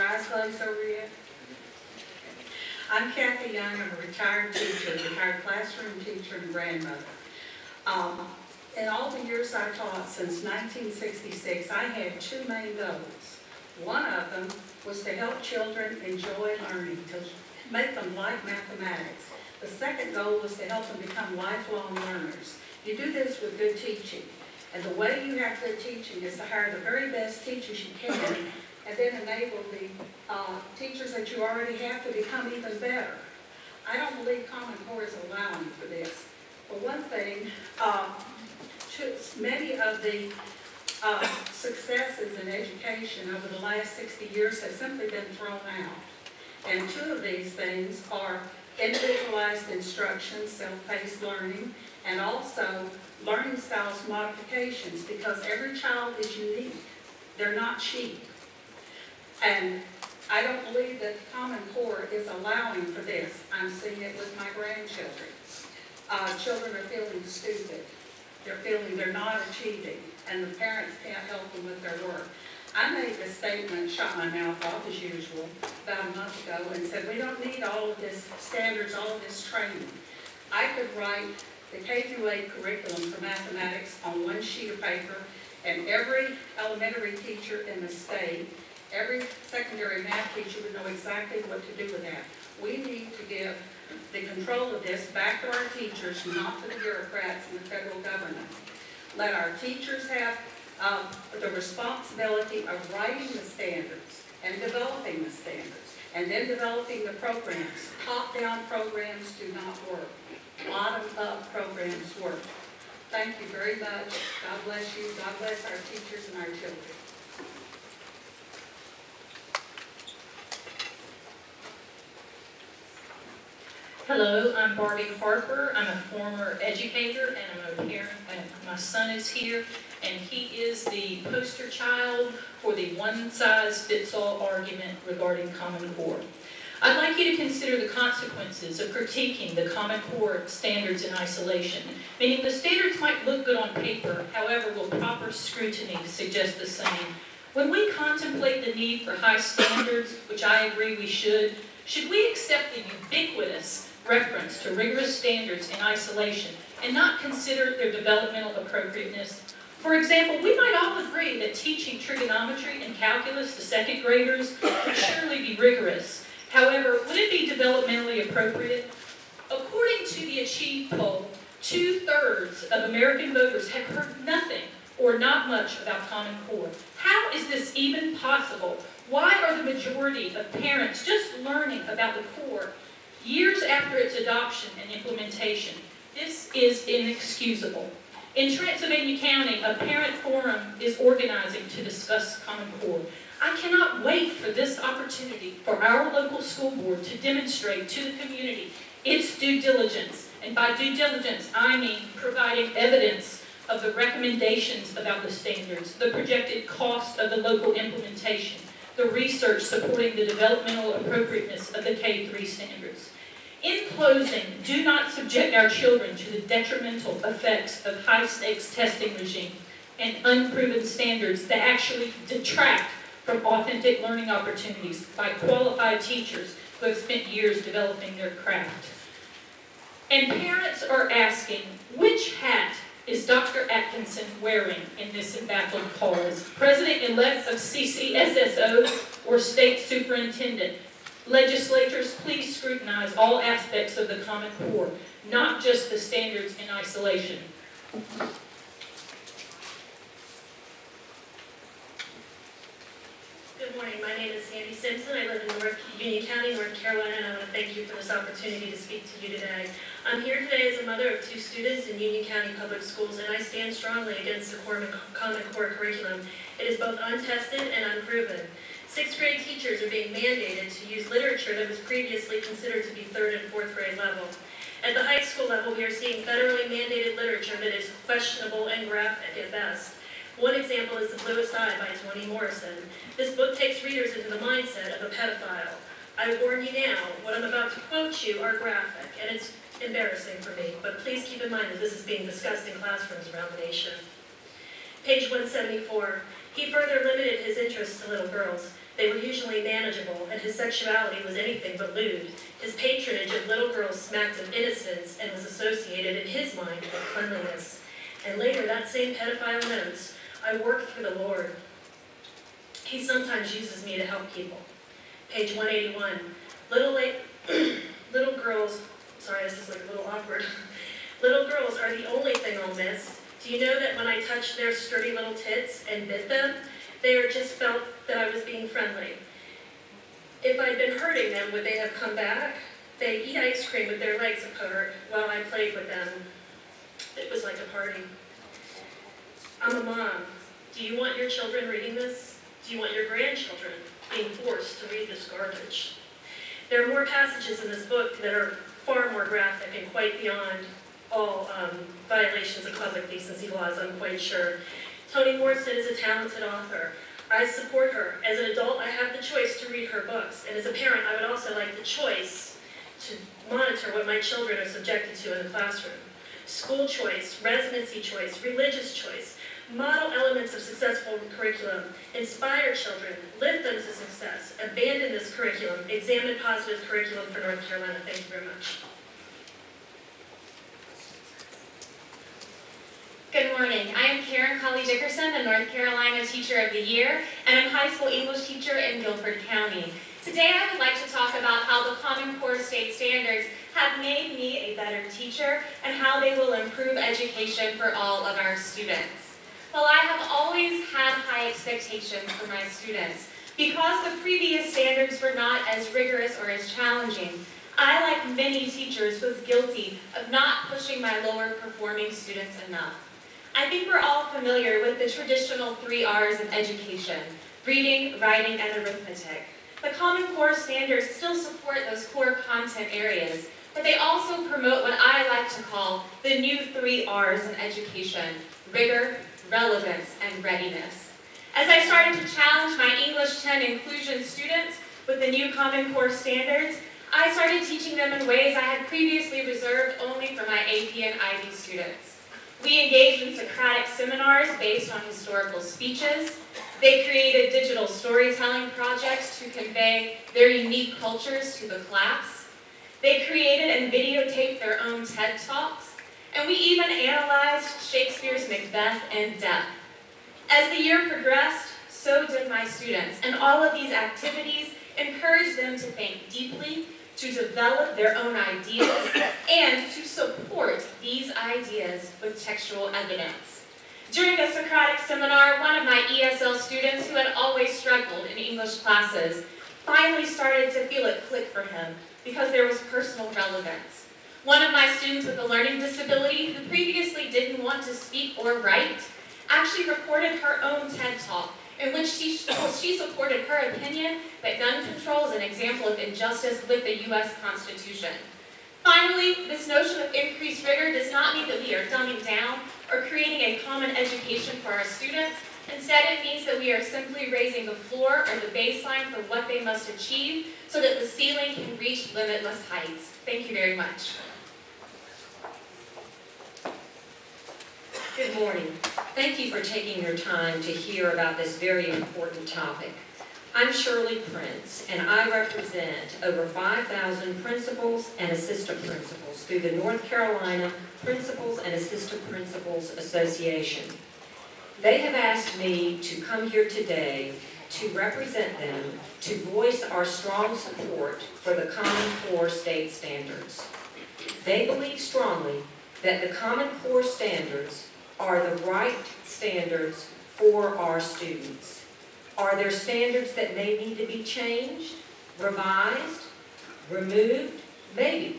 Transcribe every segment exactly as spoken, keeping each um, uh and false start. your eyes closed over yet? I'm Kathy Young. I'm a retired teacher, retired classroom teacher and grandmother. Um, in all the years I taught since nineteen sixty-six, I had two main goals. One of them was to help children enjoy learning, to make them like mathematics. The second goal was to help them become lifelong learners. You do this with good teaching. And the way you have good teaching is to hire the very best teachers you can and then enable the uh, teachers that you already have to become even better. I don't believe Common Core is allowing for this. But one thing, uh, many of the uh, successes in education over the last sixty years have simply been thrown out. And two of these things are individualized instruction, self-paced learning, and also learning styles modifications, because every child is unique. They're not sheep. And I don't believe that the Common Core is allowing for this. I'm seeing it with my grandchildren. Uh, children are feeling stupid. They're feeling they're not achieving, and the parents can't help them with their work. I made this statement, shot my mouth off as usual, about a month ago, and said we don't need all of this standards, all of this training. I could write the K through eight curriculum for mathematics on one sheet of paper, and every elementary teacher in the state, every secondary math teacher would know exactly what to do with that. We need to give the control of this back to our teachers, not to the bureaucrats and the federal government. Let our teachers have uh, the responsibility of writing the standards and developing the standards, and then developing the programs. Top-down programs do not work. Bottom-up programs work. Thank you very much. God bless you. God bless our teachers and our children. Hello, I'm Barbie Harper. I'm a former educator and I'm a parent. My son is here and he is the poster child for the one-size-fits-all argument regarding Common Core. I'd like you to consider the consequences of critiquing the Common Core standards in isolation, meaning the standards might look good on paper, however, will proper scrutiny suggest the same? When we contemplate the need for high standards, which I agree we should, should we accept the ubiquitous reference to rigorous standards in isolation and not consider their developmental appropriateness? For example, we might all agree that teaching trigonometry and calculus to second graders would surely be rigorous. However, would it be developmentally appropriate? According to the Achieve poll, two-thirds of American voters have heard nothing or not much about Common Core. How is this even possible? Why are the majority of parents just learning about the core years after its adoption and implementation? This is inexcusable. In Transylvania County, a parent forum is organizing to discuss Common Core. I cannot wait for this opportunity for our local school board to demonstrate to the community its due diligence. And by due diligence, I mean providing evidence of the recommendations about the standards, the projected cost of the local implementation, the research supporting the developmental appropriateness of the K through standards. In closing, do not subject our children to the detrimental effects of high-stakes testing regime and unproven standards that actually detract from authentic learning opportunities by qualified teachers who have spent years developing their craft. And parents are asking, which hat is Doctor Atkinson wearing in this embattled cause? President-elect of C C S S O or state superintendent? Legislators, please scrutinize all aspects of the Common Core, not just the standards in isolation. Good morning, my name is Sandy Simpson. I live in North, Union County, North Carolina, and I want to thank you for this opportunity to speak to you today. I'm here today as a mother of two students in Union County Public Schools, and I stand strongly against the Common Core curriculum. It is both untested and unproven. Sixth grade teachers are being mandated to use literature that was previously considered to be third and fourth grade level. At the high school level, we are seeing federally mandated literature that is questionable and graphic at best. One example is The Bluest Eye by Toni Morrison. This book takes readers into the mindset of a pedophile. I warn you now, what I'm about to quote you are graphic, and it's embarrassing for me, but please keep in mind that this is being discussed in classrooms around the nation. Page one seventy-four, he further limited his interests to little girls. They were usually manageable, and his sexuality was anything but lewd. His patronage of little girls smacked of innocence and was associated in his mind with cleanliness. And later that same pedophile notes, I work for the Lord. He sometimes uses me to help people. Page one eighty-one, little, little girls, sorry, this is like a little awkward. Little girls are the only thing I'll miss. Do you know that when I touched their sturdy little tits and bit them, they are just felt that I was being friendly. If I'd been hurting them, would they have come back? They eat ice cream with their legs apart while I played with them. It was like a party. I'm a mom. Do you want your children reading this? Do you want your grandchildren being forced to read this garbage? There are more passages in this book that are far more graphic and quite beyond all um, violations of public decency laws, I'm quite sure. Toni Morrison is a talented author. I support her. As an adult, I have the choice to read her books. And as a parent, I would also like the choice to monitor what my children are subjected to in the classroom. School choice, residency choice, religious choice, model elements of successful curriculum, inspire children, lift them to success, abandon this curriculum, examine positive curriculum for North Carolina. Thank you very much. Good morning. I am Karyn Dickerson, the North Carolina Teacher of the Year, and I'm a high school English teacher in Guilford County. Today I would like to talk about how the Common Core state standards have made me a better teacher and how they will improve education for all of our students. Well, I have always had high expectations for my students. Because the previous standards were not as rigorous or as challenging, I, like many teachers, was guilty of not pushing my lower performing students enough. I think we're all familiar with the traditional three R's of education, reading, writing, and arithmetic. The Common Core standards still support those core content areas, but they also promote what I like to call the new three R's in education, rigor, relevance, and readiness. As I started to challenge my English ten inclusion students with the new Common Core standards, I started teaching them in ways I had previously reserved only for my A P and I B students. We engaged in Socratic seminars based on historical speeches. They created digital storytelling projects to convey their unique cultures to the class. They created and videotaped their own TED Talks. And we even analyzed Shakespeare's Macbeth in depth. As the year progressed, so did my students. And all of these activities encouraged them to think deeply, to develop their own ideas, and to support these ideas with textual evidence. During the Socratic seminar, one of my E S L students, who had always struggled in English classes, finally started to feel it click for him because there was personal relevance. One of my students with a learning disability, who previously didn't want to speak or write, actually recorded her own TED Talk, in which she, she supported her opinion that gun control is an example of injustice with the U S Constitution. Finally, this notion of increased rigor does not mean that we are dumbing down or creating a common education for our students. Instead, it means that we are simply raising the floor or the baseline for what they must achieve so that the ceiling can reach limitless heights. Thank you very much. Good morning. Thank you for taking your time to hear about this very important topic. I'm Shirley Prince, and I represent over five thousand principals and assistant principals through the North Carolina Principals and Assistant Principals Association. They have asked me to come here today to represent them, to voice our strong support for the Common Core state standards. They believe strongly that the Common Core standards are the right standards for our students. Are there standards that may need to be changed, revised, removed? Maybe.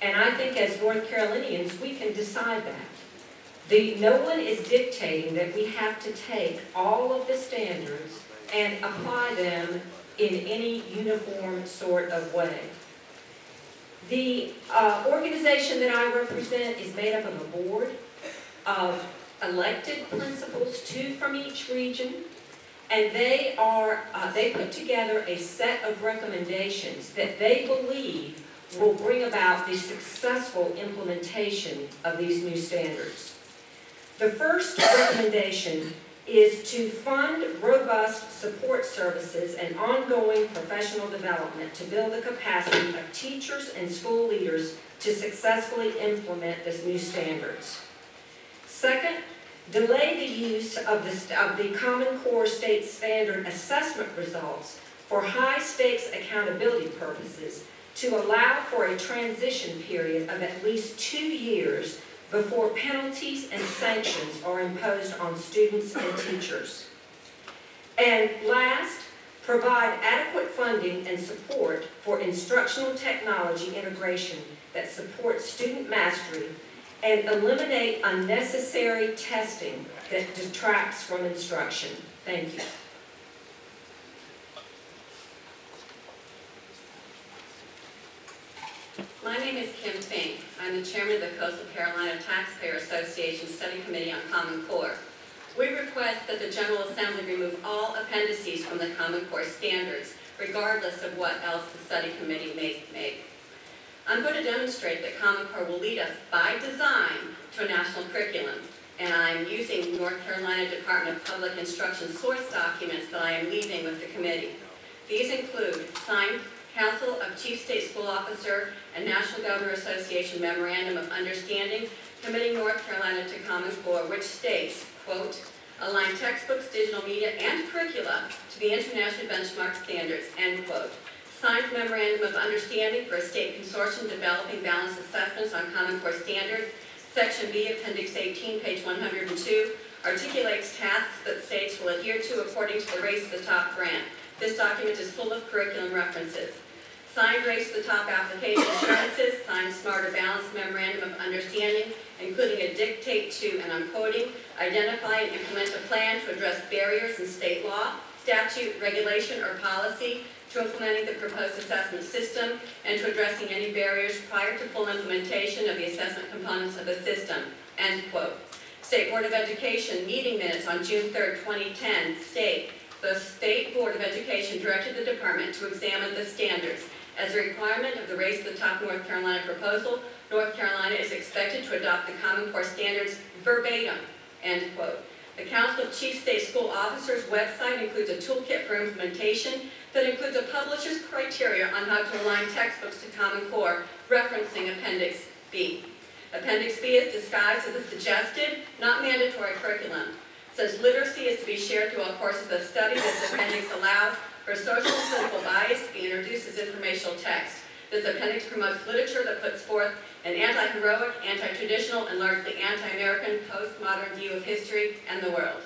And I think as North Carolinians, we can decide that. The, no one is dictating that we have to take all of the standards and apply them in any uniform sort of way. The uh, organization that I represent is made up of a board of elected principals, two from each region, and they are uh, they put together a set of recommendations that they believe will bring about the successful implementation of these new standards. The first recommendation is to fund robust support services and ongoing professional development to build the capacity of teachers and school leaders to successfully implement these new standards. Second, delay the use of the, of the Common Core State Standard assessment results for high-stakes accountability purposes to allow for a transition period of at least two years before penalties and sanctions are imposed on students and teachers. And last, provide adequate funding and support for instructional technology integration that supports student mastery and eliminate unnecessary testing that detracts from instruction. Thank you. My name is Kim Fink. I'm the chairman of the Coastal Carolina Taxpayers Association Study Committee on Common Core. We request that the General Assembly remove all appendices from the Common Core standards, regardless of what else the study committee may make. I'm going to demonstrate that Common Core will lead us by design to a national curriculum, and I'm using North Carolina Department of Public Instruction source documents that I am leaving with the committee. These include signed Council of Chief State School Officer and National Governor Association Memorandum of Understanding committing North Carolina to Common Core, which states, quote, align textbooks, digital media, and curricula to the international benchmark standards, end quote. Signed Memorandum of Understanding for a state consortium developing balanced assessments on Common Core standards, Section B, Appendix eighteen, page one hundred two, articulates tasks that states will adhere to according to the Race to the Top grant. This document is full of curriculum references. Signed Race to the Top application assurances, signed Smarter Balanced Memorandum of Understanding, including a dictate to, and I'm quoting, identify and implement a plan to address barriers in state law, statute, regulation, or policy to implementing the proposed assessment system and to addressing any barriers prior to full implementation of the assessment components of the system, end quote. State Board of Education meeting minutes on June third, twenty ten state, the State Board of Education directed the department to examine the standards. As a requirement of the Race to the Top North Carolina proposal, North Carolina is expected to adopt the Common Core standards verbatim, end quote. The Council of Chief State School Officers website includes a toolkit for implementation that includes a publisher's criteria on how to align textbooks to Common Core, referencing Appendix B. Appendix B is disguised as a suggested, not mandatory curriculum. Such literacy is to be shared through all courses of study. This appendix allows for social and political bias to be introduced as informational text. This appendix promotes literature that puts forth an anti-heroic, anti-traditional, and largely anti-American postmodern view of history and the world.